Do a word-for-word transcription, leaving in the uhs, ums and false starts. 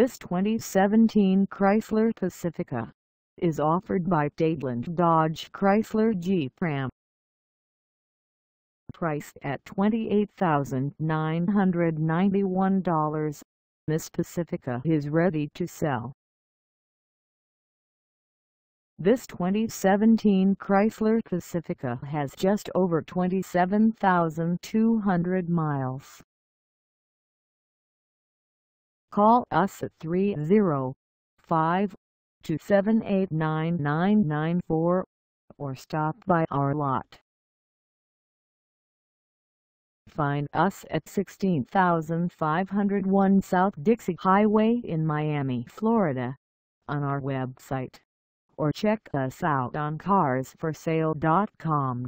This twenty seventeen Chrysler Pacifica is offered by Dadeland Dodge Chrysler Jeep Ram. Priced at twenty-eight thousand nine hundred ninety-one dollars, this Pacifica is ready to sell. This twenty seventeen Chrysler Pacifica has just over twenty-seven thousand two hundred miles. Call us at three zero five, two seven eight, nine nine nine four or stop by our lot. Find us at sixteen thousand five hundred one South Dixie Highway in Miami, Florida, on our website, or check us out on cars for sale dot com.